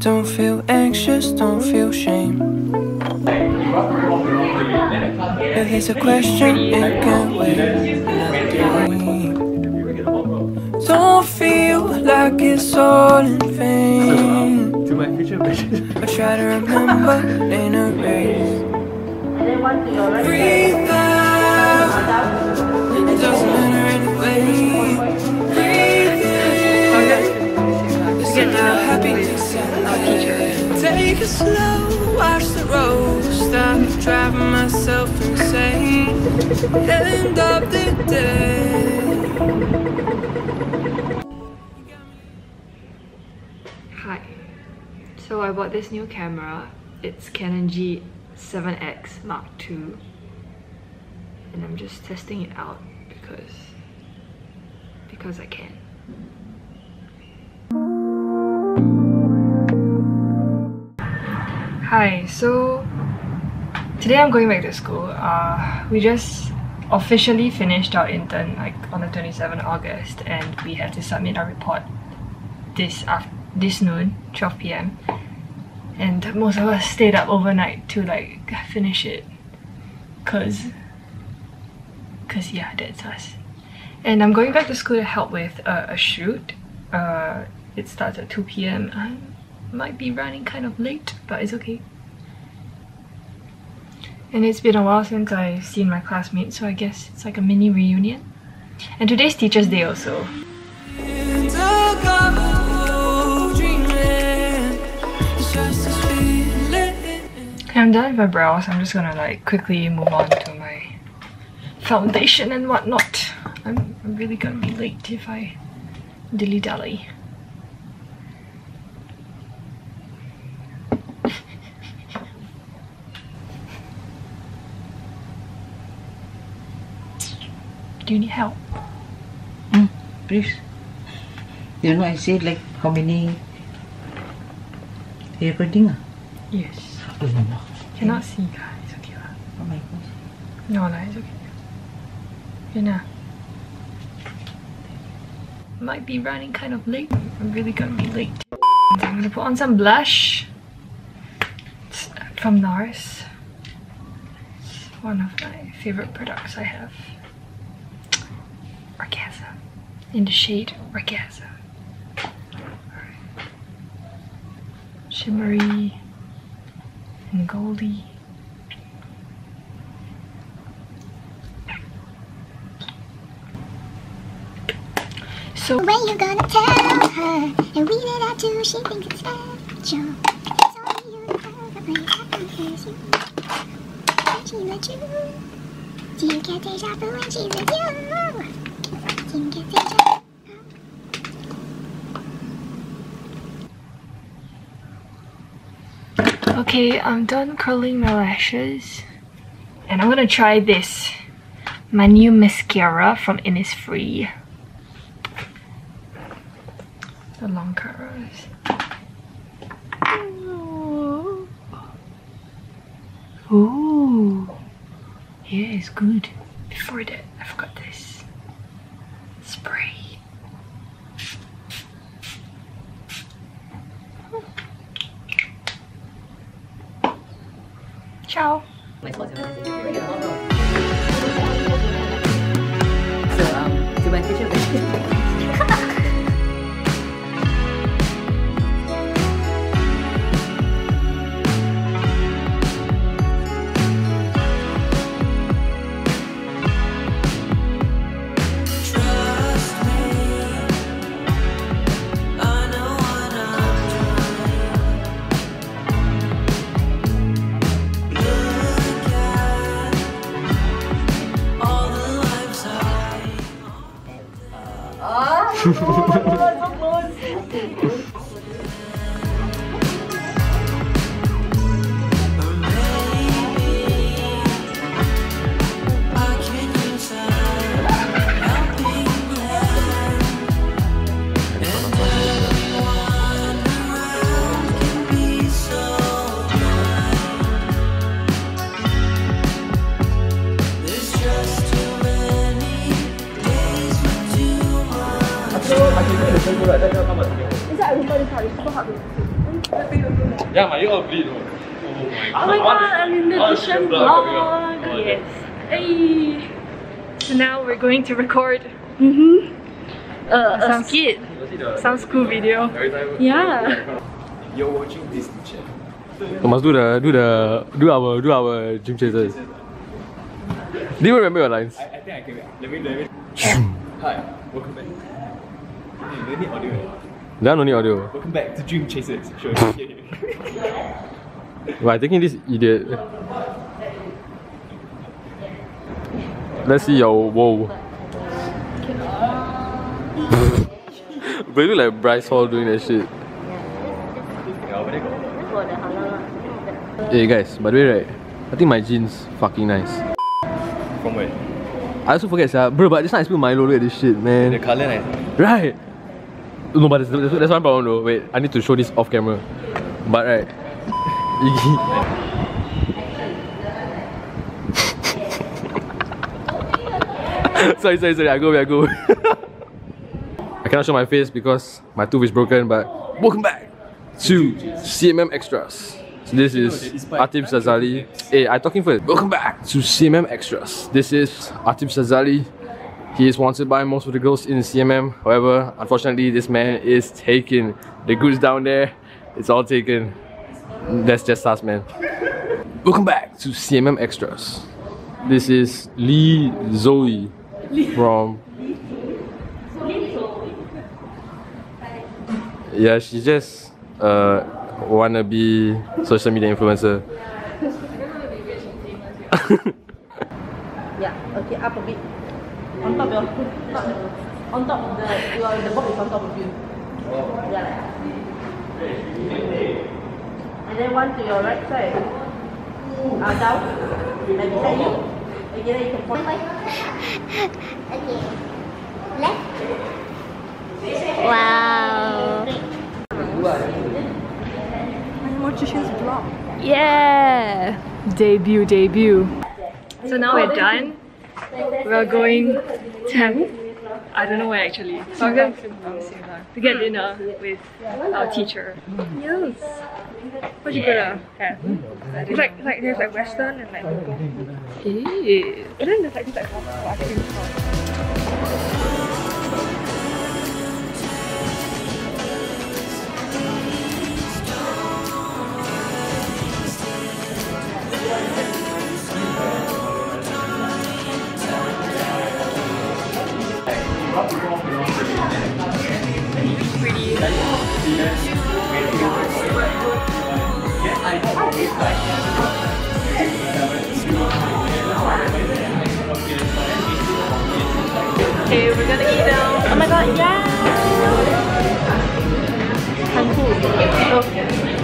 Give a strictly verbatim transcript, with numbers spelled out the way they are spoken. Don't feel anxious, don't feel shame. If there's a question, it can wait. Don't feel like it's all in vain. I try to remember in a race. Breathe out, it doesn't matter anyway. Breathe in, it's about happiness and life. Take it slow, watch the road, stop driving myself insane. End up the day. Hi, so I bought this new camera. It's Canon G seven X Mark two, and I'm just testing it out because because I can. Hi, so today I'm going back to school. Uh, we just officially finished our intern like on the twenty-seventh of August, and we have to submit our report this after this noon, twelve p m And most of us stayed up overnight to like finish it, cause, cause yeah, that's us. And I'm going back to school to help with uh, a shoot. Uh, it starts at two p m I might be running kind of late, but it's okay. And it's been a while since I've seen my classmates, so I guess it's like a mini reunion. And today's Teacher's Day also. I'm done with my brows. I'm just gonna like quickly move on to my foundation and whatnot. I'm, I'm really gonna be late if I dilly-dally. Do you need help? Mm, please. You know I said like how many recording? Yes. Cannot see, guys. It's okay. Oh my gosh. No, lah, it's okay. You know, might be running kind of late. I'm really gonna be late. I'm gonna put on some blush. It's from Nars. It's one of my favorite products I have. Orgasm. In the shade Orgasm. Alright. Shimmery and goldy. So when you gonna tell her and read it out too, she thinks it's a joke. So you her, she let you. So you can't take off when she's with you. So you can't take off. Okay, I'm done curling my lashes, and I'm gonna try this, my new mascara from Innisfree. The long curls. Ooh, Ooh. Yeah, it's good. Before that, I forgot this spray. Ciao. My clothes are ready. Here we go. So, um, do my future vision. Trust me. I know, I know, I know. Oh my God, so close. I Yeah, man, you all bleed. Oh my god. Oh my god, I'm in the Dushan vlog. Oh, yes. Hey. So now we're going to record mm-hmm. uh, some skit. Some school video. Yeah. You're watching this channel. You must do the do the do our do our gym chasers. Do you remember your lines? I, I think I can. Let me let me. Hi, welcome back. Hey, do you need audio? There no need audio. Welcome back to Dream Chasers. Sure. Why taking this idiot? Let's see your whoa. But you look like Bryce Hall doing that shit. Hey guys, by the way, right? I think my jeans fucking nice. From where? I also forget, sir. Bro, but this time I spilled Milo. Look at this shit, man. The colour nice. Right. No, but that's, that's one problem though. Wait, I need to show this off camera. But right. sorry, sorry, sorry. I go away, I go away. I cannot show my face because my tooth is broken, but welcome back to C M M Extras. So this is Atif Sazali. Hey, I'm talking first. Welcome back to C M M Extras. This is Atif Sazali. He is wanted by most of the girls in C M M. However, unfortunately, this man is taken. The goods down there, it's all taken. That's just us, man. Welcome back to C M M Extras. This is Lee Zoe from... Yeah, she's just uh, wannabe social media influencer. Yeah, okay, up a bit. On top of your, top, on top of the, your, the box is on top of you. Oh. Yeah, like. And then one to your right side. Uh, down. And beside you. Okay, then you can point. Okay. Left. Wow. And watch your shoes drop. Yeah. Debut, debut. So now we're done. We are going to, I don't know where actually, so I'm going to get dinner with our teacher. Yes. What you gonna have? It's like, it's like there's like Western and like local. Yes. And then there's like this like barbecue. Okay, we're gonna eat now. Oh my god, yeah! Cool. Okay.